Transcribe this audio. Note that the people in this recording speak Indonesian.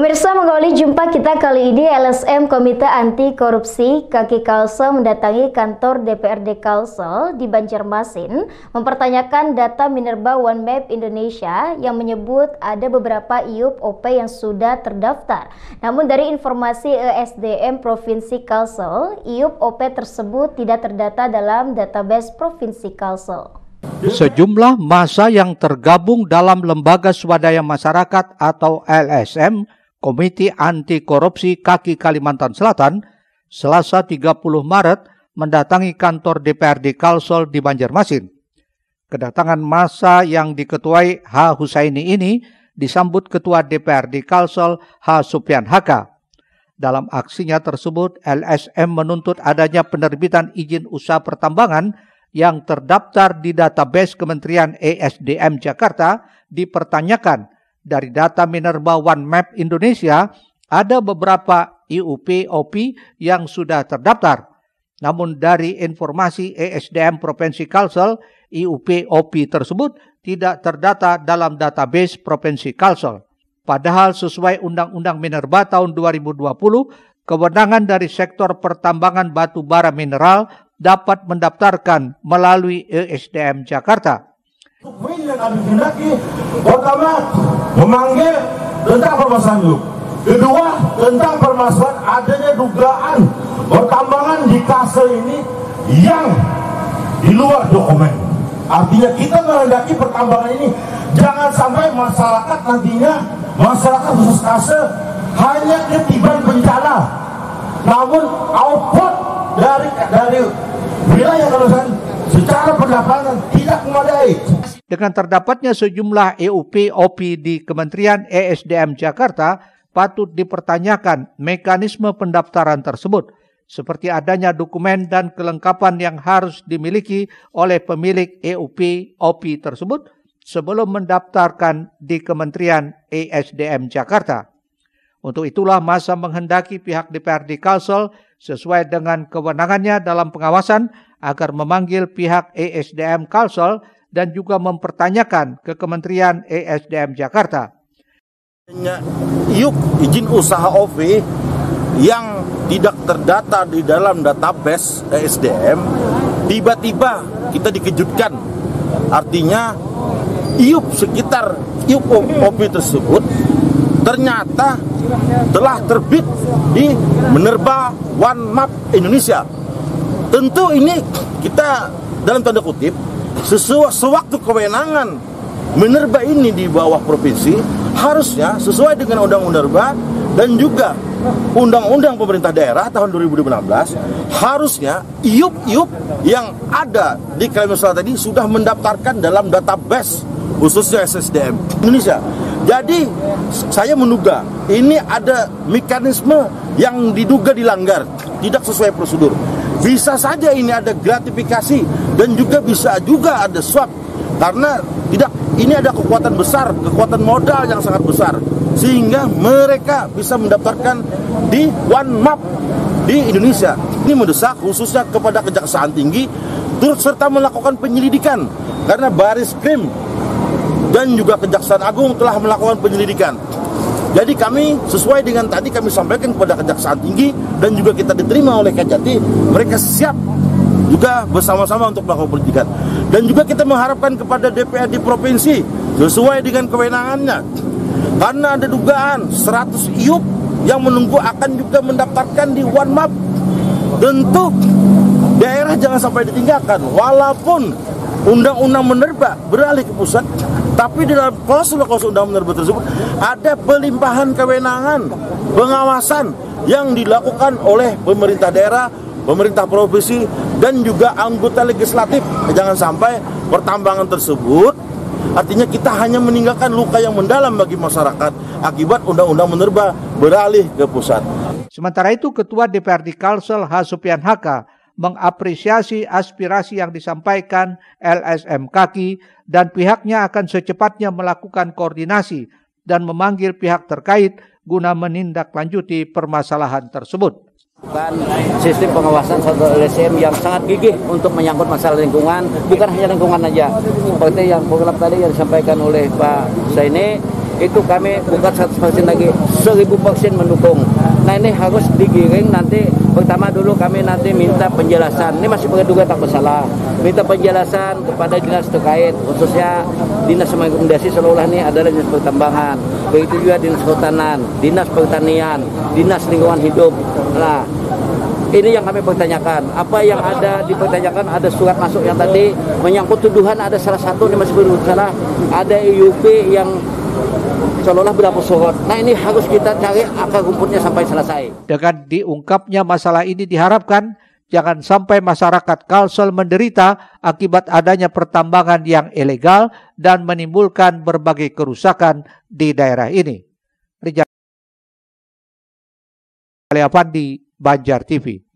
Pemirsa, mengawali jumpa kita kali ini, LSM Komite Anti Korupsi Kaki Kalsel mendatangi kantor DPRD Kalsel di Banjarmasin mempertanyakan data Minerba One Map Indonesia yang menyebut ada beberapa IUP-OP yang sudah terdaftar. Namun dari informasi ESDM Provinsi Kalsel, IUP-OP tersebut tidak terdata dalam database Provinsi Kalsel. Sejumlah massa yang tergabung dalam Lembaga Swadaya Masyarakat atau LSM, Komite Anti Korupsi Kaki Kalimantan Selatan, Selasa 30 Maret mendatangi kantor DPRD Kalsel di Banjarmasin. Kedatangan massa yang diketuai H. Husaini ini disambut Ketua DPRD Kalsel H. Supyan Haka. Dalam aksinya tersebut, LSM menuntut adanya penerbitan izin usaha pertambangan yang terdaftar di database Kementerian ESDM Jakarta dipertanyakan. Dari data Minerba One Map Indonesia, ada beberapa IUP-OP yang sudah terdaftar. Namun dari informasi ESDM Provinsi Kalsel, IUP-OP tersebut tidak terdata dalam database Provinsi Kalsel. Padahal sesuai Undang-Undang Minerba tahun 2020, kewenangan dari sektor pertambangan batu bara mineral dapat mendaftarkan melalui ESDM Jakarta. Yang kami hendaki, pertama memanggil tentang permasalahan itu. Kedua, tentang permasalahan adanya dugaan pertambangan di Kalsel ini yang di luar dokumen. Artinya kita menghendaki pertambangan ini jangan sampai masyarakat nantinya, masyarakat khusus Kalsel hanya ketiban bencana. Namun output dari wilayah kawasan secara pendapatan tidak memadai. Dengan terdapatnya sejumlah EUP-OP di Kementerian ESDM Jakarta, patut dipertanyakan mekanisme pendaftaran tersebut, seperti adanya dokumen dan kelengkapan yang harus dimiliki oleh pemilik EUP-OP tersebut sebelum mendaftarkan di Kementerian ESDM Jakarta. Untuk itulah massa menghendaki pihak DPRD Kalsel sesuai dengan kewenangannya dalam pengawasan agar memanggil pihak ESDM Kalsel dan juga mempertanyakan ke Kementerian ESDM Jakarta. Izin usaha OP yang tidak terdata di dalam database ESDM, tiba-tiba kita dikejutkan. Artinya IUP-OP tersebut ternyata telah terbit di Minerba One Map Indonesia. Tentu ini kita dalam tanda kutip, sewaktu kewenangan Minerba ini di bawah provinsi, harusnya sesuai dengan Undang-Undang Minerba dan juga Undang-Undang Pemerintah Daerah tahun 2016, harusnya IUP-IUP yang ada di Kalimantan Selatan ini sudah mendaftarkan dalam database khususnya SSDM Indonesia. Jadi saya menduga ini ada mekanisme yang diduga dilanggar, tidak sesuai prosedur. Bisa saja ini ada gratifikasi dan juga bisa juga ada suap, karena tidak, ini ada kekuatan besar, kekuatan modal yang sangat besar, sehingga mereka bisa mendaftarkan di One Map di Indonesia. Ini mendesak khususnya kepada Kejaksaan Tinggi turut serta melakukan penyelidikan, karena baris krim dan juga Kejaksaan Agung telah melakukan penyelidikan. Jadi kami sesuai dengan tadi kami sampaikan kepada Kejaksaan Tinggi dan juga kita diterima oleh Kajati, mereka siap juga bersama-sama untuk melakukan penyelidikan. Dan juga kita mengharapkan kepada DPRD Provinsi sesuai dengan kewenangannya, karena ada dugaan 100 IUP yang menunggu akan juga mendaftarkan di One Map. Tentu daerah jangan sampai ditinggalkan, walaupun Undang-Undang Minerba beralih ke pusat, tapi di dalam klausul-klausul Undang-Undang Minerba tersebut ada pelimpahan kewenangan pengawasan yang dilakukan oleh pemerintah daerah, pemerintah provinsi, dan juga anggota legislatif. Jangan sampai pertambangan tersebut, artinya kita hanya meninggalkan luka yang mendalam bagi masyarakat akibat Undang-Undang Minerba beralih ke pusat. Sementara itu, Ketua DPRD Kalsel H. Supyan Haka mengapresiasi aspirasi yang disampaikan LSM Kaki dan pihaknya akan secepatnya melakukan koordinasi dan memanggil pihak terkait guna menindaklanjuti permasalahan tersebut. Bukan sistem pengawasan satu LSM yang sangat gigih untuk menyangkut masalah lingkungan, bukan hanya lingkungan saja. Seperti yang tadi yang disampaikan oleh Pak Husaini, itu kami buka 100% lagi, 1000% mendukung. Nah ini harus digiring nanti, pertama dulu kami nanti minta penjelasan, ini masih berduga tak bersalah, minta penjelasan kepada dinas terkait, khususnya dinas rekomendasi seolah ini adalah dinas pertambangan, begitu juga dinas kehutanan, dinas pertanian, dinas lingkungan hidup. Nah ini yang kami pertanyakan, apa yang ada dipertanyakan, ada surat masuk yang tadi menyangkut tuduhan, ada salah satu yang masih bersalah, ada IUP yang seolah berapa sorot. Nah ini harus kita cari akar rumputnya sampai selesai. Dengan diungkapnya masalah ini diharapkan jangan sampai masyarakat Kalsel menderita akibat adanya pertambangan yang ilegal dan menimbulkan berbagai kerusakan di daerah ini. Rijal Apandi, Banjar TV.